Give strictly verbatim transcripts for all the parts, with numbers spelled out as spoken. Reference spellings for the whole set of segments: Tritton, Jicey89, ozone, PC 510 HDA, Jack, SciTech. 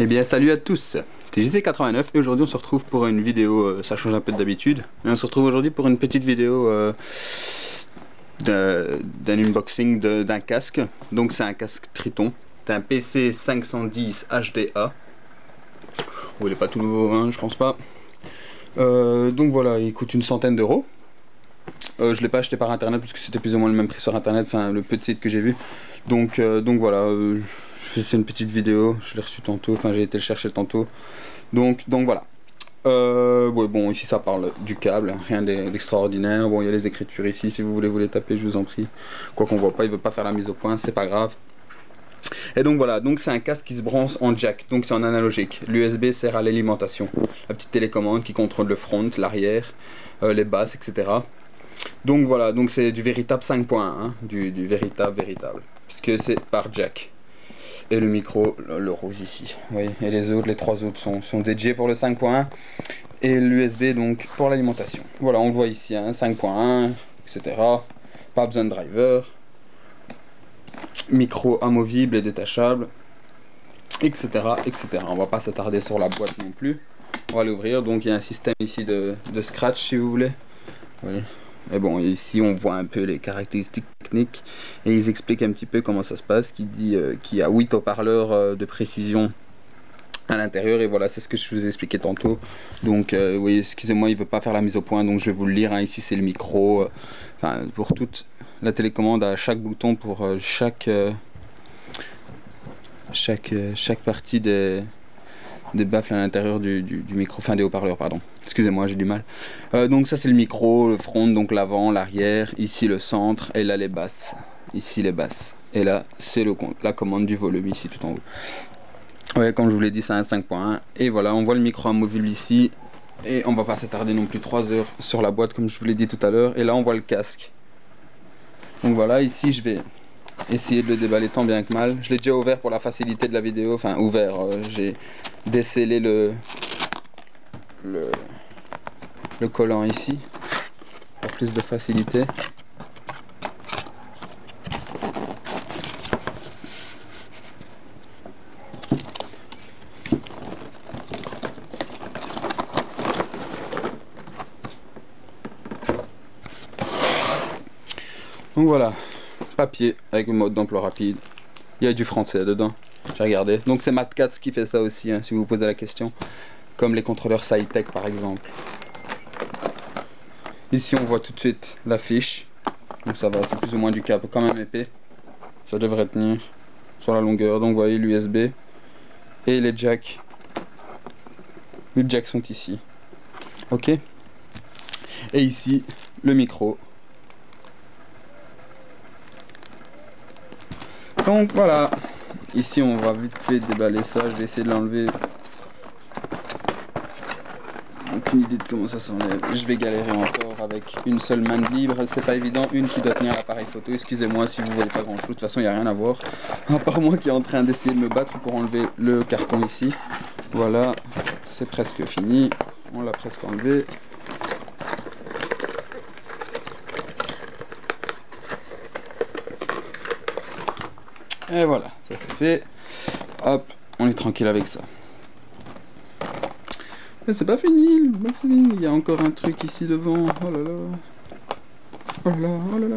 Eh bien salut à tous, c'est J C quatre-vingt-neuf et aujourd'hui on se retrouve pour une vidéo, euh, ça change un peu d'habitude, mais on se retrouve aujourd'hui pour une petite vidéo euh, d'un unboxing d'un casque. Donc c'est un casque Tritton, c'est un P C cinq cent dix H D A. Oh, il n'est pas tout nouveau, hein, je pense pas. Euh, donc voilà, il coûte une centaine d'euros. Euh, je l'ai pas acheté par internet parce que c'était plus ou moins le même prix sur internet, enfin le peu de sites que j'ai vu. Donc, euh, donc voilà, euh, c'est une petite vidéo, je l'ai reçu tantôt, enfin j'ai été le chercher tantôt. Donc, donc voilà. Euh, ouais, bon, ici ça parle du câble, rien d'extraordinaire. Bon, il y a les écritures ici, si vous voulez vous les taper, je vous en prie. Quoi qu'on voit pas, il veut pas faire la mise au point, c'est pas grave. Et donc voilà, donc c'est un casque qui se branche en jack, donc c'est en analogique. L'U S B sert à l'alimentation, la petite télécommande qui contrôle le front, l'arrière, euh, les basses, et cetera. Donc voilà, donc c'est du véritable cinq point un, hein, du, du véritable véritable, puisque c'est par jack. Et le micro, le, le rouge ici, oui. Et les autres, les trois autres sont, sont dédiés pour le cinq point un et l'U S B donc pour l'alimentation. Voilà, on le voit ici, hein, cinq point un, et cetera. Pas besoin de driver. Micro amovible et détachable, etc, etc. On va pas s'attarder sur la boîte non plus, on va l'ouvrir. Donc il y a un système ici de, de scratch si vous voulez, oui. Et bon, ici on voit un peu les caractéristiques techniques et ils expliquent un petit peu comment ça se passe, qui dit euh, qu'il y a huit haut-parleurs euh, de précision à l'intérieur. Et voilà, c'est ce que je vous ai expliqué tantôt. Donc euh, oui, excusez-moi, il veut pas faire la mise au point, donc je vais vous le lire, hein. Ici c'est le micro, euh, enfin pour toute la télécommande, à chaque bouton pour euh, chaque euh, chaque euh, chaque partie des des baffles à l'intérieur du, du, du micro, enfin des haut-parleurs, pardon, excusez-moi, j'ai du mal. Euh, donc ça c'est le micro, le front, donc l'avant, l'arrière, ici le centre, et là les basses, ici les basses, et là c'est le la commande du volume ici tout en haut. Ouais, comme je vous l'ai dit, c'est un cinq point un. Et voilà, on voit le micro amovible ici. Et on va pas s'attarder non plus trois heures sur la boîte, comme je vous l'ai dit tout à l'heure. Et là, on voit le casque. Donc voilà, ici, je vais essayer de le déballer tant bien que mal. Je l'ai déjà ouvert pour la facilité de la vidéo. Enfin, ouvert. Euh, j'ai décellé le, le, le collant ici, pour plus de facilité. Donc voilà, papier avec mode d'emploi rapide, il y a du français dedans, j'ai regardé. Donc c'est Mat quatre qui fait ça aussi, hein, si vous vous posez la question, comme les contrôleurs SciTech par exemple. Ici on voit tout de suite la fiche, donc ça va, c'est plus ou moins du câble quand même épais, ça devrait tenir sur la longueur. Donc vous voyez l'U S B et les jacks, les jacks sont ici, ok. Et ici le micro. Donc voilà, ici on va vite fait déballer ça, je vais essayer de l'enlever. Aucune idée de comment ça s'enlève, je vais galérer encore avec une seule main de libre, c'est pas évident, une qui doit tenir l'appareil photo. Excusez-moi si vous voyez pas grand chose, de toute façon il n'y a rien à voir, à part moi qui est en train d'essayer de me battre pour enlever le carton ici. Voilà, c'est presque fini, on l'a presque enlevé. Et voilà, ça c'est fait. Hop, on est tranquille avec ça. Mais c'est pas fini, le boxing. Il y a encore un truc ici devant. Oh là là. Oh là, oh là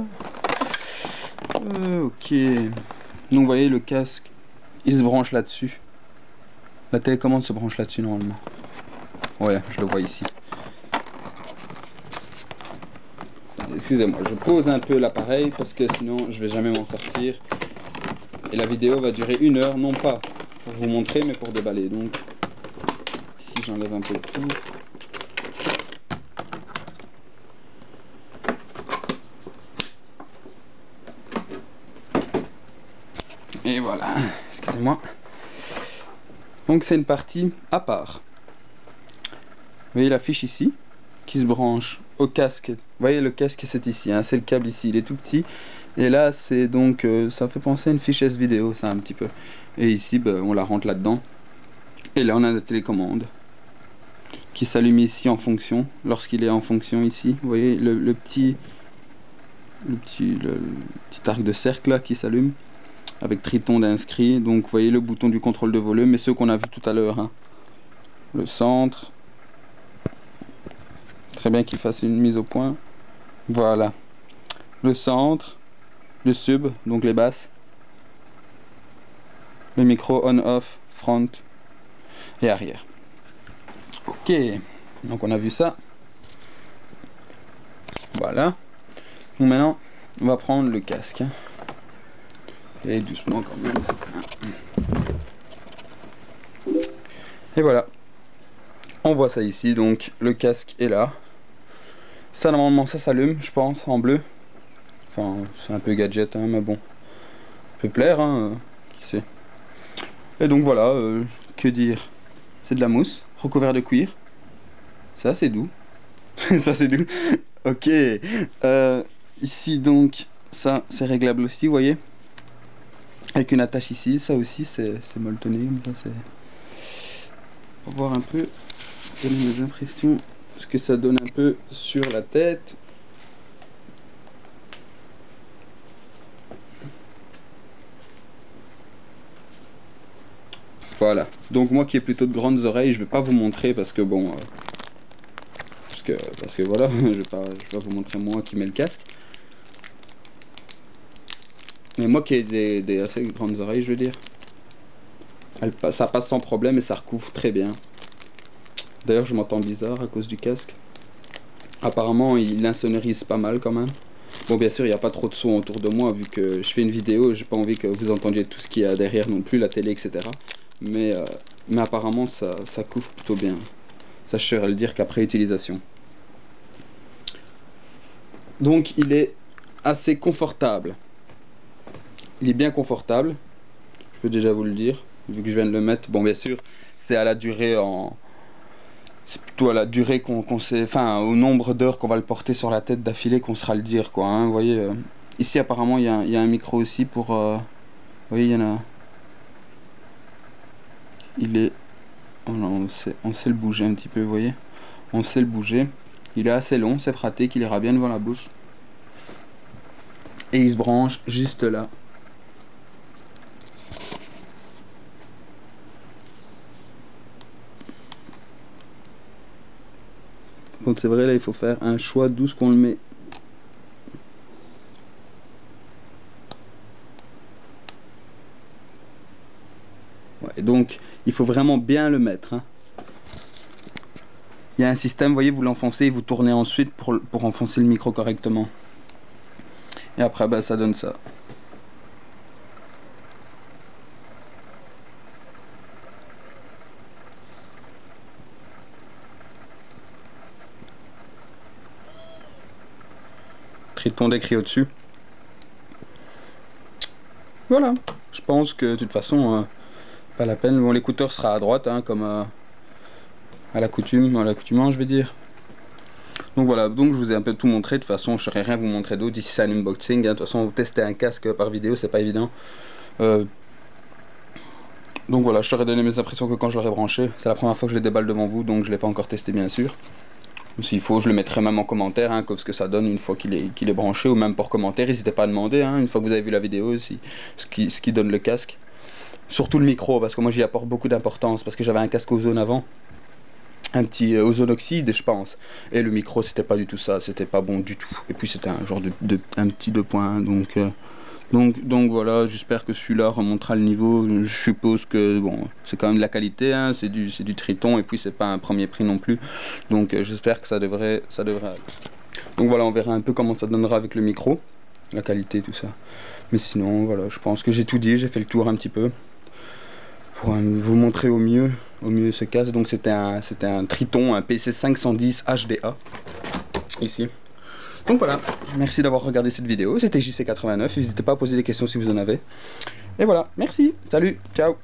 là. Euh, ok. Donc vous voyez le casque, il se branche là-dessus. La télécommande se branche là-dessus normalement. Ouais, je le vois ici. Excusez-moi, je pose un peu l'appareil parce que sinon je vais jamais m'en sortir. Et la vidéo va durer une heure, non pas pour vous montrer, mais pour déballer. Donc, si j'enlève un peu le tout. Et voilà, excusez-moi. Donc c'est une partie à part. Vous voyez la fiche ici, qui se branche au casque. Vous voyez le casque, c'est ici, hein, c'est le câble ici, il est tout petit. Et là c'est donc, euh, ça fait penser à une fiche S vidéo ça un petit peu. Et ici bah, on la rentre là-dedans. Et là on a la télécommande qui s'allume ici en fonction, lorsqu'il est en fonction ici. Vous voyez le, le petit le petit, le, le petit arc de cercle là qui s'allume. avec Tritton d'inscrit. Donc vous voyez le bouton du contrôle de volume et ceux qu'on a vu tout à l'heure, hein. Le centre, très bien qu'il fasse une mise au point, voilà, le centre, le sub, donc les basses, le micro on off, front et arrière. Ok, donc on a vu ça, voilà. Donc maintenant on va prendre le casque et doucement quand même, et voilà, on voit ça ici. Donc le casque est là, ça normalement ça s'allume je pense en bleu, enfin c'est un peu gadget hein, mais bon ça peut plaire hein, qui sait. Et donc voilà, euh, que dire, c'est de la mousse recouvert de cuir, ça c'est doux. Ça c'est doux. Ok, euh, ici donc ça c'est réglable aussi, vous voyez, avec une attache ici. Ça aussi c'est molletonné comme ça, c'est pour voir un peu, donner mes impressions, ce que ça donne un peu sur la tête. Voilà, donc moi qui ai plutôt de grandes oreilles, je vais pas vous montrer parce que bon, euh, parce que parce que voilà, je vais pas, je vais pas vous montrer moi qui mets le casque. Mais moi qui ai des, des assez grandes oreilles, je veux dire, elle, ça passe sans problème et ça recouvre très bien. D'ailleurs, je m'entends bizarre à cause du casque. Apparemment, il insonorise pas mal quand même. Bon, bien sûr, il n'y a pas trop de son autour de moi vu que je fais une vidéo, j'ai pas envie que vous entendiez tout ce qu'il y a derrière non plus, la télé, et cetera. Mais, euh, mais apparemment ça, ça couvre plutôt bien. Ça je saurais le dire qu'après utilisation. Donc il est assez confortable. Il est bien confortable. Je peux déjà vous le dire, vu que je viens de le mettre. Bon bien sûr, c'est à la durée en... C'est plutôt à la durée qu'on qu'on sait... Enfin, au nombre d'heures qu'on va le porter sur la tête d'affilée qu'on saura le dire, quoi. Hein, vous voyez, euh... ici apparemment il y a, y a un micro aussi pour... Euh... Vous voyez, il y en a... Il est... Oh là, on, sait, on sait le bouger un petit peu, vous voyez. On sait le bouger. Il est assez long, c'est pratique, il ira bien devant la bouche. Et il se branche juste là. Donc c'est vrai, là il faut faire un choix d'où qu'on le met. Ouais, donc... Il faut vraiment bien le mettre. Hein. Il y a un système, vous voyez, vous l'enfoncez et vous tournez ensuite pour, pour enfoncer le micro correctement. Et après, bah, ça donne ça. Tritton décrit au-dessus. Voilà. Je pense que de toute façon... Euh, pas la peine, bon l'écouteur sera à droite hein, comme euh, à la coutume, à l'accoutumant je vais dire. Donc voilà, donc je vous ai un peu tout montré, de toute façon je ne saurais rien vous montrer d'autre, ici c'est un unboxing, hein. De toute façon tester un casque par vidéo c'est pas évident. Euh... Donc voilà, je saurais donner mes impressions que quand je l'aurai branché, c'est la première fois que je le déballe devant vous donc je ne l'ai pas encore testé bien sûr. S'il faut je le mettrai même en commentaire, hein, ce que ça donne une fois qu'il est, qu'il est branché ou même pour commentaire, n'hésitez pas à demander hein, une fois que vous avez vu la vidéo aussi, ce qui, ce qui donne le casque. Surtout le micro, parce que moi j'y apporte beaucoup d'importance, parce que j'avais un casque ozone avant, un petit euh, ozone oxyde je pense, et le micro c'était pas du tout ça, c'était pas bon du tout, et puis c'était un genre de, de un petit deux points, donc, euh, donc, donc voilà, j'espère que celui-là remontera le niveau, je suppose que bon, c'est quand même de la qualité, hein, c'est du, du Tritton, et puis c'est pas un premier prix non plus, donc euh, j'espère que ça devrait, ça devrait aller. Donc voilà, on verra un peu comment ça donnera avec le micro, la qualité tout ça, mais sinon voilà, je pense que j'ai tout dit, j'ai fait le tour un petit peu, pour vous montrer au mieux, au mieux ce casque. Donc c'était un, c'était un Tritton, un P C cinq cent dix H D A, ici. Donc voilà, merci d'avoir regardé cette vidéo, c'était J C quatre-vingt-neuf, n'hésitez pas à poser des questions si vous en avez. Et voilà, merci, salut, ciao.